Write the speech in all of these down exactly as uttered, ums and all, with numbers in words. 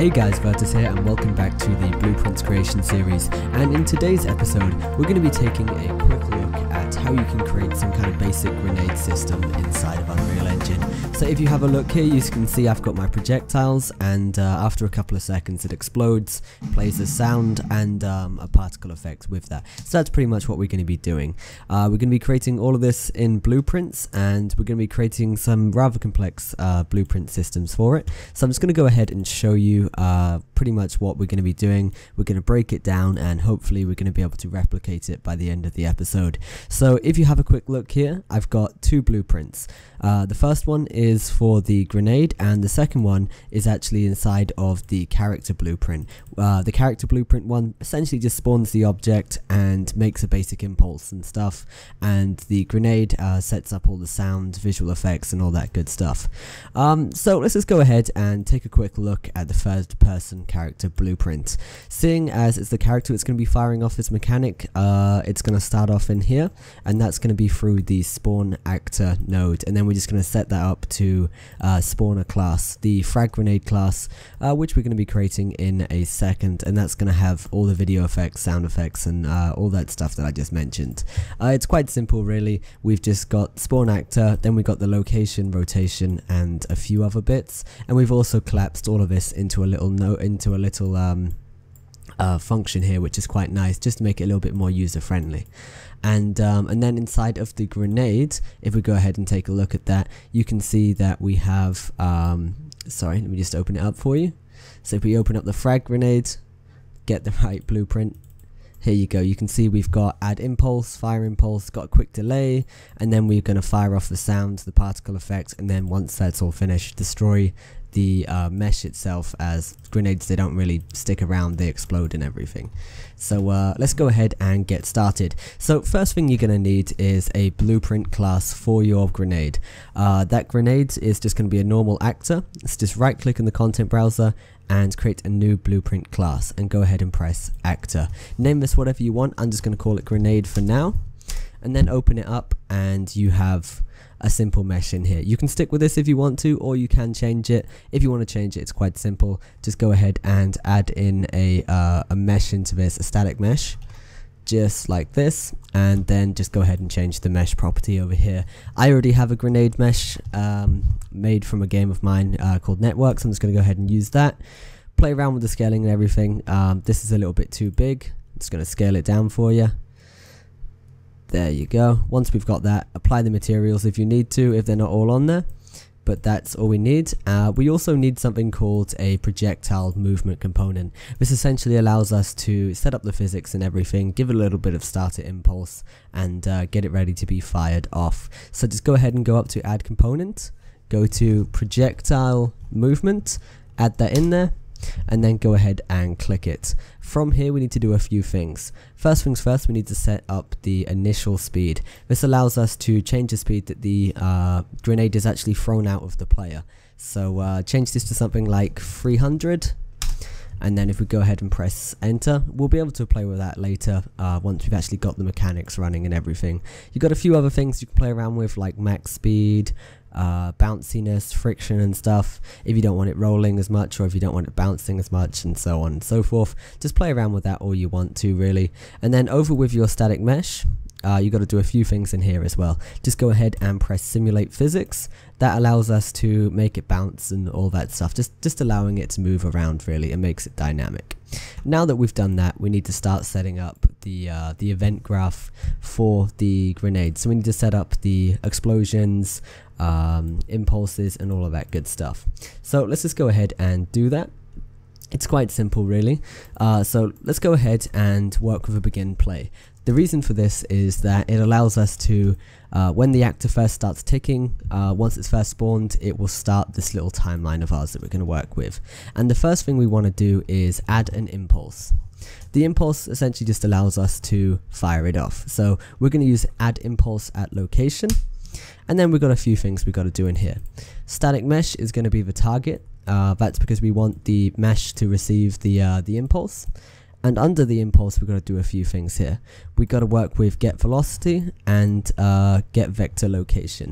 Hey guys, Virtus here and welcome back to the Blueprints creation series, and in today's episode we're going to be taking a quick look at how you can create some kind of basic grenade system inside of Unreal Engine. So if you have a look here, you can see I've got my projectiles, and uh, after a couple of seconds it explodes, plays a sound and um, a particle effect with that. So that's pretty much what we're going to be doing. Uh, we're going to be creating all of this in Blueprints, and we're going to be creating some rather complex uh, blueprint systems for it. So I'm just going to go ahead and show you Uh, pretty much what we're going to be doing. We're going to break it down and hopefully we're going to be able to replicate it by the end of the episode. So if you have a quick look here, I've got two blueprints. Uh, the first one is for the grenade and the second one is actually inside of the character blueprint. Uh, the character blueprint one essentially just spawns the object and makes a basic impulse and stuff, and the grenade uh, sets up all the sound, visual effects and all that good stuff. Um, so let's just go ahead and take a quick look at the first person character blueprint. Seeing as it's the character it's going to be firing off this mechanic, uh, it's going to start off in here, and that's going to be through the spawn actor node, and then we're just going to set that up to uh, spawner class, the frag grenade class, uh, which we're going to be creating in a second, and that's going to have all the video effects, sound effects and uh, all that stuff that I just mentioned. Uh, it's quite simple really. We've just got spawn actor, then we've got the location, rotation and a few other bits, and we've also collapsed all of this into a little note, into a little um, uh, function here, which is quite nice, just to make it a little bit more user friendly. And um, and then inside of the grenade, if we go ahead and take a look at that, you can see that we have um, sorry, let me just open it up for you. So if we open up the frag grenade, get the right blueprint, here you go, you can see we've got add impulse, fire impulse, got a quick delay, and then we're going to fire off the sound, the particle effect, and then once that's all finished, destroy the uh, mesh itself, as grenades, they don't really stick around, they explode and everything. So uh, let's go ahead and get started. So first thing you're going to need is a blueprint class for your grenade. Uh, that grenade is just going to be a normal actor. Let's just right click in the content browser and create a new blueprint class and go ahead and press actor. Name this whatever you want, I'm just going to call it grenade for now, and then open it up and you have a simple mesh in here. You can stick with this if you want to, or you can change it. If you want to change it, it's quite simple. Just go ahead and add in a, uh, a mesh into this, a static mesh, just like this, and then just go ahead and change the mesh property over here. I already have a grenade mesh um, made from a game of mine uh, called Networks. I'm just going to go ahead and use that. Play around with the scaling and everything. Um, this is a little bit too big. I'm just going to scale it down for you. There you go. Once we've got that, apply the materials if you need to, if they're not all on there, but that's all we need. Uh, we also need something called a projectile movement component. This essentially allows us to set up the physics and everything, give it a little bit of starter impulse, and uh, get it ready to be fired off. So just go ahead and go up to add component, go to projectile movement, add that in there, and then go ahead and click it. From here we need to do a few things. First things first, we need to set up the initial speed. This allows us to change the speed that the uh, grenade is actually thrown out of the player. So uh, change this to something like three hundred, and then if we go ahead and press enter, we'll be able to play with that later uh, once we've actually got the mechanics running and everything. You've got a few other things you can play around with, like max speed, Uh, bounciness, friction and stuff, if you don't want it rolling as much or if you don't want it bouncing as much, and so on and so forth. Just play around with that all you want to really. And then over with your static mesh, uh, you got to do a few things in here as well. Just go ahead and press simulate physics. That allows us to make it bounce and all that stuff, just just allowing it to move around really. It makes it dynamic. Now that we've done that, we need to start setting up the uh, the event graph for the grenade. So we need to set up the explosions, Um, impulses and all of that good stuff. So let's just go ahead and do that. It's quite simple really. Uh, so let's go ahead and work with a begin play. The reason for this is that it allows us to, uh, when the actor first starts ticking, uh, once it's first spawned, it will start this little timeline of ours that we're going to work with. And the first thing we want to do is add an impulse. The impulse essentially just allows us to fire it off. So we're going to use add impulse at location. And then we've got a few things we've got to do in here. Static mesh is going to be the target. Uh, that's because we want the mesh to receive the uh, the impulse. And under the impulse, we've got to do a few things here. We've got to work with get velocity and uh, get vector location.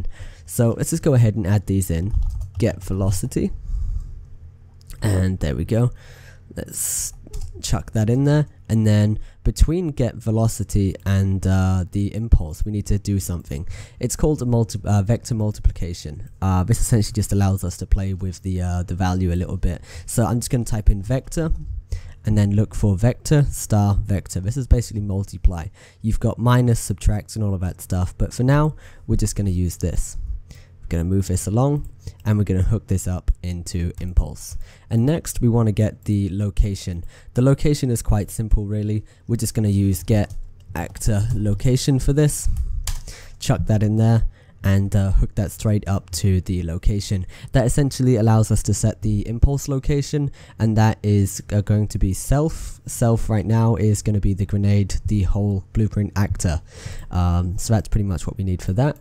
So let's just go ahead and add these in. Get velocity And there we go. Let's chuck that in there. And then between get velocity and uh, the impulse, we need to do something. It's called a multi uh, vector multiplication. Uh, this essentially just allows us to play with the, uh, the value a little bit. So I'm just going to type in vector and then look for vector star vector. This is basically multiply. You've got minus, subtract, and all of that stuff. But for now, we're just going to use this. We're going to move this along, and we're going to hook this up into impulse. And next, we want to get the location. The location is quite simple, really. We're just going to use get actor location for this. Chuck that in there. And uh, hook that straight up to the location. That essentially allows us to set the impulse location, and that is uh, going to be self. Self right now is going to be the grenade, the whole blueprint actor. Um, so that's pretty much what we need for that.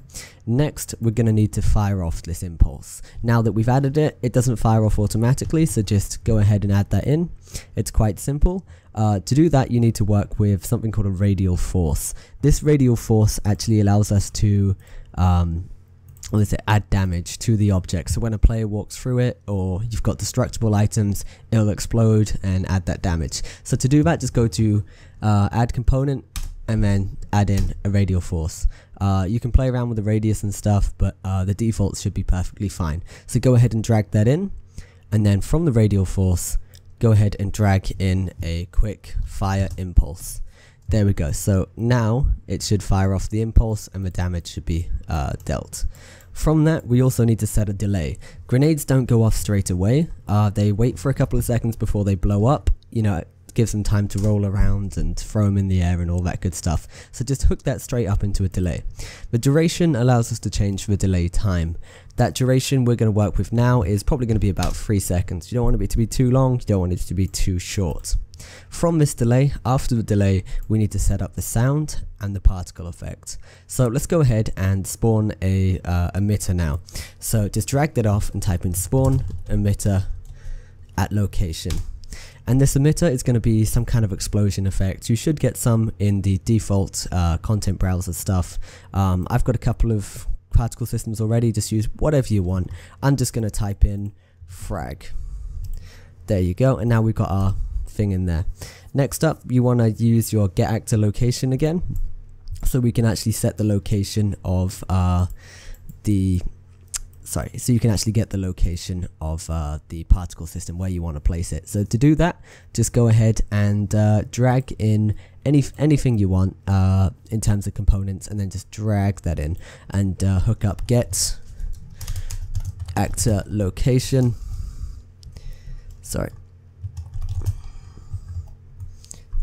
Next, we're going to need to fire off this impulse. Now that we've added it, it doesn't fire off automatically, so just go ahead and add that in. It's quite simple. Uh, to do that, you need to work with something called a radial force. This radial force actually allows us to Um, what is it? add damage to the object. So when a player walks through it, or you've got destructible items, it'll explode and add that damage. So to do that, just go to uh, add component and then add in a radial force. Uh, you can play around with the radius and stuff, but uh, the default should be perfectly fine. So go ahead and drag that in, and then from the radial force, go ahead and drag in a quick fire impulse. There we go. So now it should fire off the impulse and the damage should be uh, dealt. From that, we also need to set a delay. Grenades don't go off straight away. Uh, they wait for a couple of seconds before they blow up. You know, it gives them time to roll around and throw them in the air and all that good stuff. So just hook that straight up into a delay. The duration allows us to change the delay time. That duration we're going to work with now is probably going to be about three seconds. You don't want it to be too long. You don't want it to be too short. From this delay, after the delay, we need to set up the sound and the particle effect. So let's go ahead and spawn a uh, emitter now. So just drag that off and type in spawn emitter at location. And this emitter is going to be some kind of explosion effect. You should get some in the default uh, content browser stuff. Um, I've got a couple of particle systems already. Just use whatever you want. I'm just going to type in frag. There you go. And now we've got our thing in there. Next up, you want to use your get actor location again, so we can actually set the location of uh, the sorry so you can actually get the location of uh, the particle system where you want to place it. So to do that, just go ahead and uh, drag in any anything you want uh, in terms of components, and then just drag that in and uh, hook up get actor location. Sorry.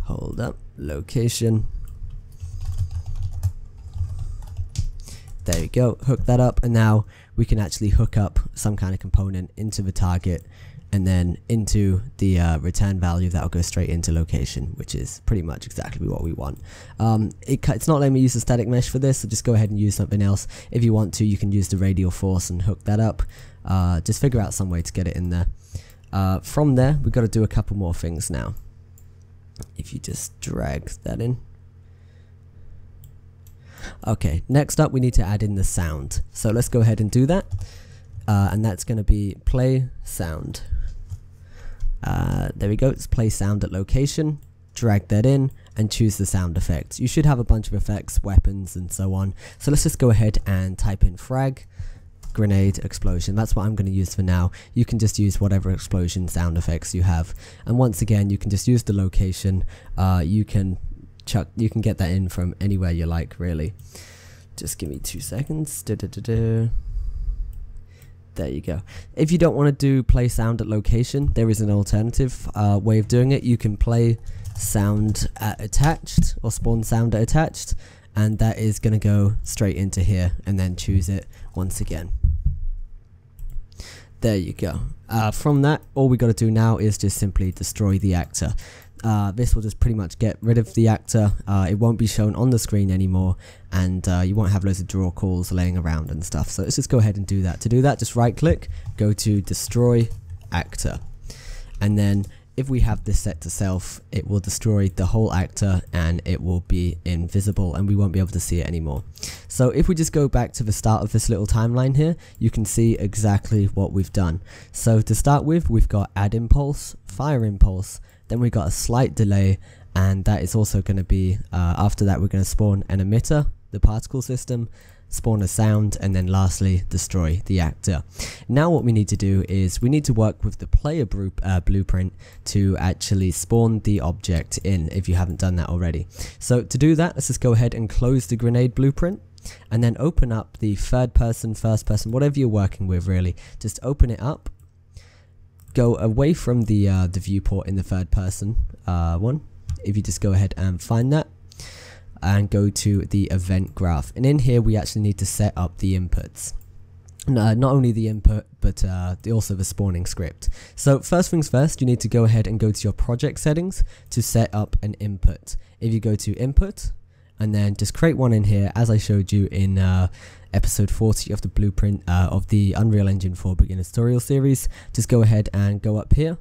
Hold up, location. There you go, hook that up, and now we can actually hook up some kind of component into the target and then into the uh, return value that will go straight into location, which is pretty much exactly what we want. Um, it, it's not letting me use the static mesh for this, so just go ahead and use something else. If you want to, you can use the radial force and hook that up. Uh, just figure out some way to get it in there. Uh, from there, we've got to do a couple more things now. If you just drag that in. Okay, next up we need to add in the sound. So let's go ahead and do that. Uh, and that's going to be play sound. Uh, there we go, it's play sound at location. Drag that in and choose the sound effects. You should have a bunch of effects, weapons and so on. So let's just go ahead and type in frag, grenade, explosion. That's what I'm going to use for now. You can just use whatever explosion sound effects you have, and once again you can just use the location. Uh, you can chuck you can get that in from anywhere you like, really. Just give me two seconds. Da -da -da -da. There you go. If you don't want to do play sound at location, there is an alternative uh, way of doing it. You can play sound at attached, or spawn sound at attached, and that is going to go straight into here and then choose it once again. There you go. Uh, from that, all we got to do now is just simply destroy the actor. Uh, this will just pretty much get rid of the actor. Uh, it won't be shown on the screen anymore, and uh, you won't have loads of draw calls laying around and stuff. So let's just go ahead and do that. To do that, just right click, go to destroy actor, and then if we have this set to self, it will destroy the whole actor and it will be invisible and we won't be able to see it anymore. So if we just go back to the start of this little timeline here, you can see exactly what we've done. So to start with, we've got add impulse, fire impulse, then we got a slight delay, and that is also going to be, uh, after that we're going to spawn an emitter, the particle system, spawn a sound, and then lastly destroy the actor. Now what we need to do is we need to work with the player uh, blueprint to actually spawn the object in, if you haven't done that already. So to do that, let's just go ahead and close the grenade blueprint and then open up the third person, first person, whatever you're working with really. Just open it up, go away from the, uh, the viewport in the third person uh, one, if you just go ahead and find that, and go to the event graph, and in here we actually need to set up the inputs, no, not only the input but uh, the, also the spawning script. So first things first, you need to go ahead and go to your project settings to set up an input. If you go to input and then just create one in here, as I showed you in uh, episode forty of the blueprint uh, of the Unreal Engine four beginner's tutorial series, just go ahead and go up here,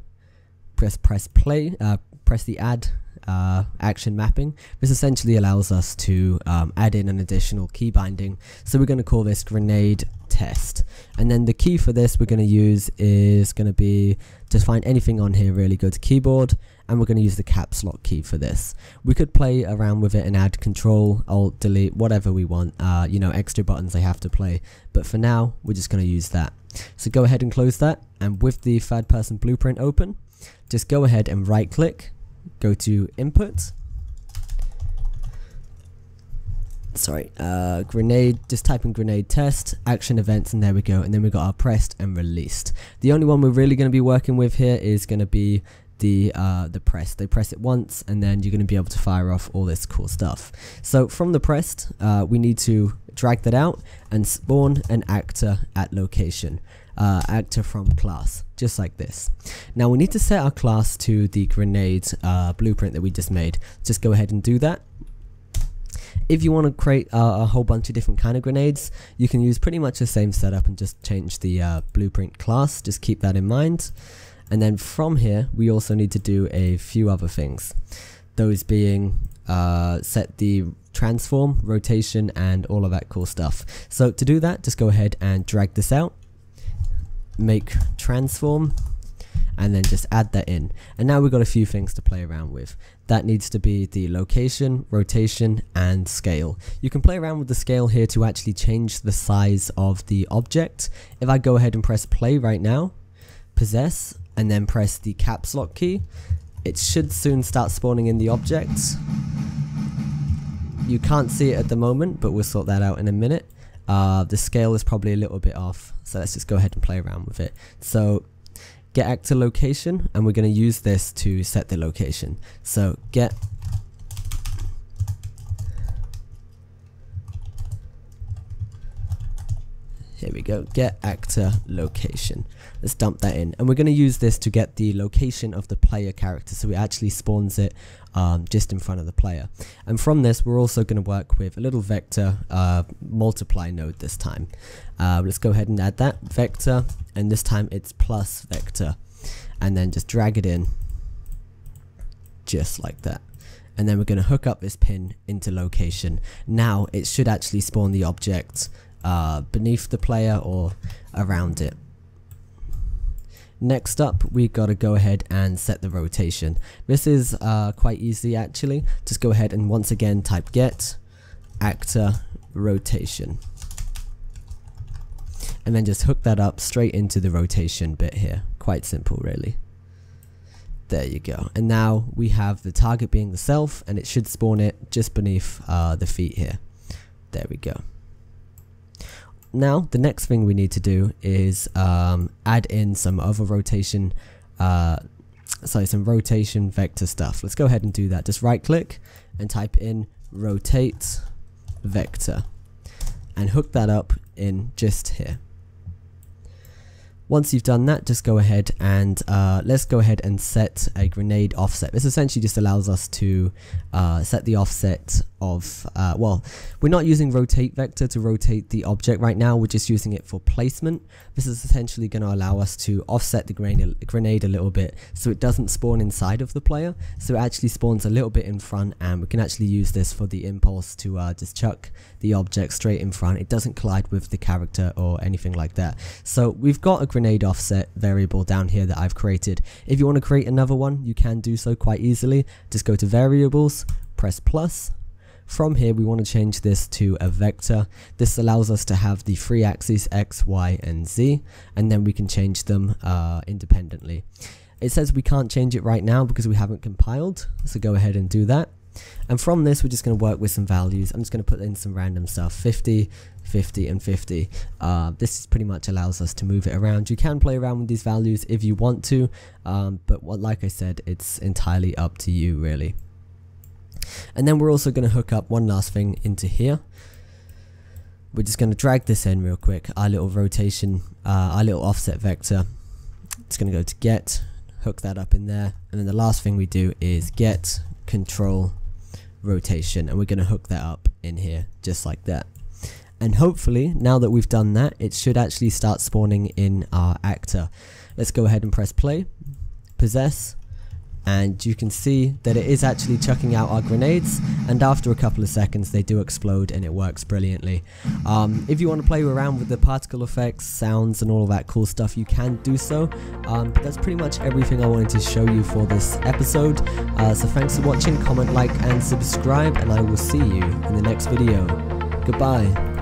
press press play, uh, press the add Uh, action mapping. This essentially allows us to um, add in an additional key binding, so we're going to call this grenade test, and then the key for this we're going to use is going to be, to find anything on here really, go to keyboard, and we're going to use the caps lock key for this. We could play around with it and add control, alt, delete, whatever we want, uh, you know, extra buttons they have to play, but for now we're just going to use that. So go ahead and close that, and with the third person blueprint open, just go ahead and right click, go to input, sorry, uh, grenade, just type in grenade test, action events, and there we go, and then we got our pressed and released. The only one we're really going to be working with here is going to be the uh, the pressed. They press it once and then you're going to be able to fire off all this cool stuff. So from the pressed, uh, we need to drag that out and spawn an actor at location. Uh, actor from class, just like this. Now we need to set our class to the grenade uh, blueprint that we just made. Just go ahead and do that. If you want to create uh, a whole bunch of different kind of grenades, you can use pretty much the same setup and just change the uh, blueprint class, just keep that in mind. And then from here we also need to do a few other things, those being uh, set the transform, rotation, and all of that cool stuff. So to do that, just go ahead and drag this out, make transform, and then just add that in, and now we've got a few things to play around with. That needs to be the location, rotation, and scale. You can play around with the scale here to actually change the size of the object. If I go ahead and press play right now, possess, and then press the caps lock key, it should soon start spawning in the object. You can't see it at the moment, but we'll sort that out in a minute. Uh, the scale is probably a little bit off, so let's just go ahead and play around with it. So get actor location, and we're going to use this to set the location. So get Here we go, get actor location. Let's dump that in, and we're going to use this to get the location of the player character, so it actually spawns it um, just in front of the player. And from this we're also going to work with a little vector uh, multiply node this time. Uh, let's go ahead and add that vector, and this time it's plus vector, and then just drag it in just like that. And then we're going to hook up this pin into location. Now it should actually spawn the object Uh, beneath the player or around it. Next up, we gotta go ahead and set the rotation. This is uh, quite easy actually. Just go ahead and once again type get actor rotation, and then just hook that up straight into the rotation bit here. Quite simple really. There you go, and now we have the target being the self, and it should spawn it just beneath uh, the feet here. There we go. Now the next thing we need to do is um, add in some other rotation, uh, sorry, some rotation vector stuff. Let's go ahead and do that. Just right click and type in rotate vector, and hook that up in just here. Once you've done that, just go ahead and uh, let's go ahead and set a grenade offset. This essentially just allows us to uh, set the offset of, uh, well, we're not using rotate vector to rotate the object right now, we're just using it for placement. This is essentially going to allow us to offset the grenade, grenade a little bit so it doesn't spawn inside of the player, so it actually spawns a little bit in front, and we can actually use this for the impulse to uh, just chuck the object straight in front. It doesn't collide with the character or anything like that. So we've got a grenade offset variable down here that I've created. If you want to create another one, you can do so quite easily. Just go to variables, press plus. From here, we want to change this to a vector. This allows us to have the three axes X, Y, and Z, and then we can change them uh, independently. It says we can't change it right now because we haven't compiled, so go ahead and do that. And from this, we're just going to work with some values. I'm just going to put in some random stuff, fifty, fifty, and fifty. Uh, this pretty much allows us to move it around. You can play around with these values if you want to, um, but what, like I said, it's entirely up to you, really. And then we're also going to hook up one last thing into here. We're just going to drag this in real quick, our little rotation, uh, our little offset vector. It's going to go to get, hook that up in there, and then the last thing we do is get control rotation, and we're going to hook that up in here just like that. And hopefully, now that we've done that, it should actually start spawning in our actor. Let's go ahead and press play, possess, and you can see that it is actually chucking out our grenades, and after a couple of seconds they do explode, and it works brilliantly. Um, if you want to play around with the particle effects, sounds, and all of that cool stuff, you can do so. Um, but that's pretty much everything I wanted to show you for this episode. Uh, so thanks for watching, comment, like, and subscribe, and I will see you in the next video. Goodbye.